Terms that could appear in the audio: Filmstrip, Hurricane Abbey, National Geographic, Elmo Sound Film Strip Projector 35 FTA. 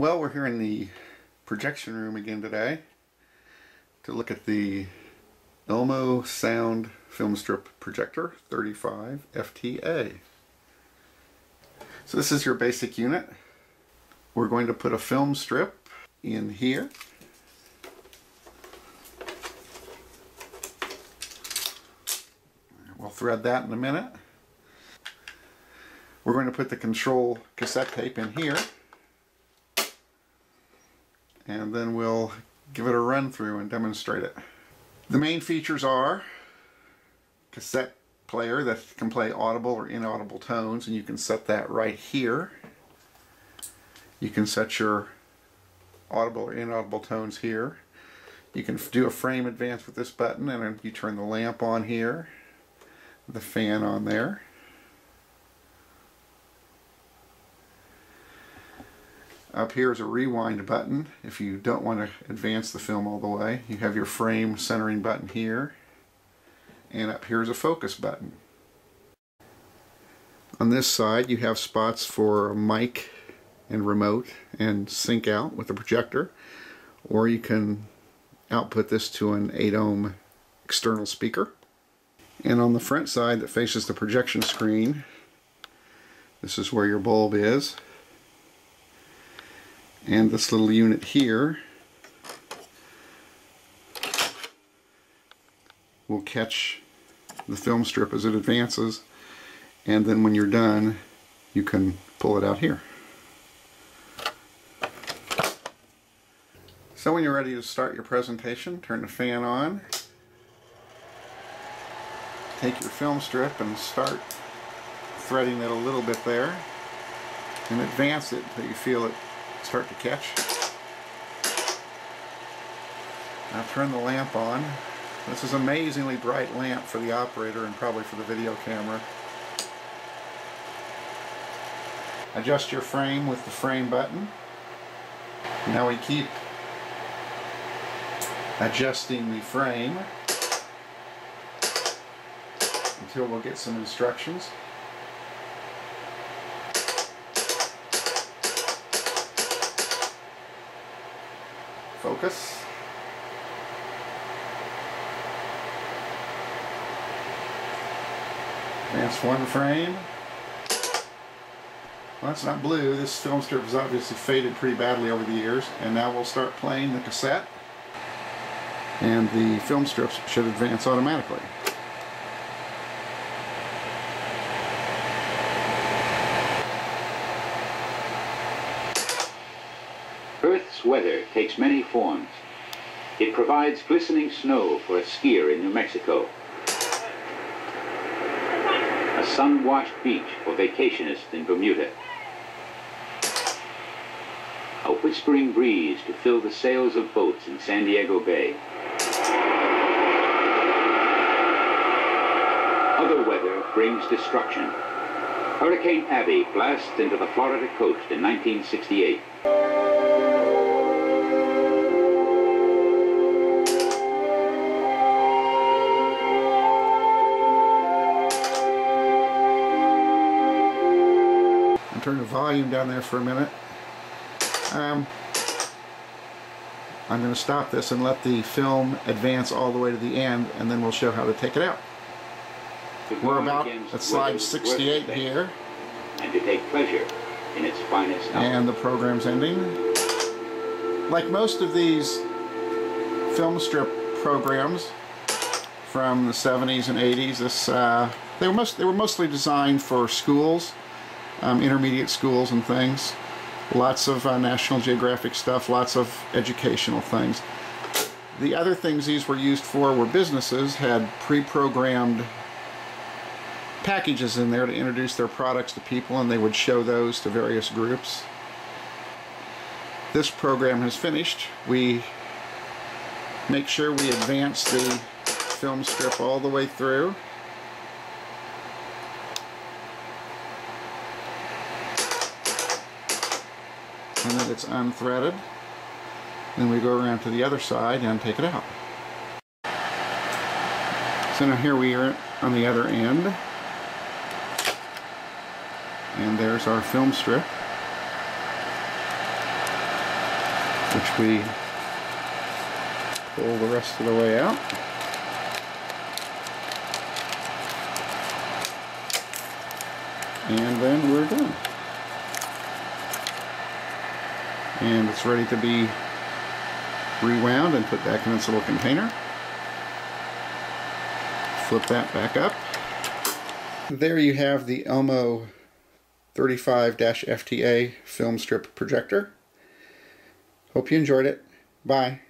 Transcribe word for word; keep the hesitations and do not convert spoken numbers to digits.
Well, we're here in the projection room again today to look at the Elmo Sound Film Strip Projector thirty-five F T A. So this is your basic unit. We're going to put a film strip in here. We'll thread that in a minute. We're going to put the control cassette tape in here, and then we'll give it a run through and demonstrate it. The main features are cassette player that can play audible or inaudible tones, and you can set that right here. You can set your audible or inaudible tones here. You can do a frame advance with this button, and you turn the lamp on here, the fan on there. Up here is a rewind button if you don't want to advance the film all the way. You have your frame centering button here, and up here is a focus button. On this side you have spots for mic and remote and sync out with the projector, or you can output this to an eight ohm external speaker. And on the front side that faces the projection screen, this is where your bulb is. And this little unit here will catch the film strip as it advances, and then when you're done you can pull it out here. So when you're ready to start your presentation, turn the fan on, take your film strip and start threading it a little bit there, and advance it until you feel it start to catch. Now turn the lamp on. This is an amazingly bright lamp for the operator and probably for the video camera. Adjust your frame with the frame button. Now we keep adjusting the frame until we'll get some instructions. Focus. Advance one frame. Well, it's not blue. This film strip has obviously faded pretty badly over the years, and now we'll start playing the cassette, and the film strips should advance automatically. Earth's weather takes many forms. It provides glistening snow for a skier in New Mexico, a sun-washed beach for vacationists in Bermuda, a whispering breeze to fill the sails of boats in San Diego Bay. Other weather brings destruction. Hurricane Abbey blasts into the Florida coast in nineteen sixty-eight. Turn the volume down there for a minute. Um, I'm going to stop this and let the film advance all the way to the end, and then we'll show how to take it out. We're about at slide sixty-eight here, and to take pleasure in its finest. And the program's ending. Like most of these film strip programs from the seventies and eighties, this uh, they were most they were mostly designed for schools. Um, intermediate schools and things. Lots of uh, National Geographic stuff, lots of educational things. The other things these were used for were businesses had pre-programmed packages in there to introduce their products to people, and they would show those to various groups. This program has finished. We make sure we advance the film strip all the way through. And that it's unthreaded. Then we go around to the other side and take it out. So now here we are on the other end, and there's our film strip. which we pull the rest of the way out. And then we're done. And it's ready to be rewound and put back in its little container. Flip that back up. There you have the Elmo thirty-five F T A film strip projector. Hope you enjoyed it. Bye.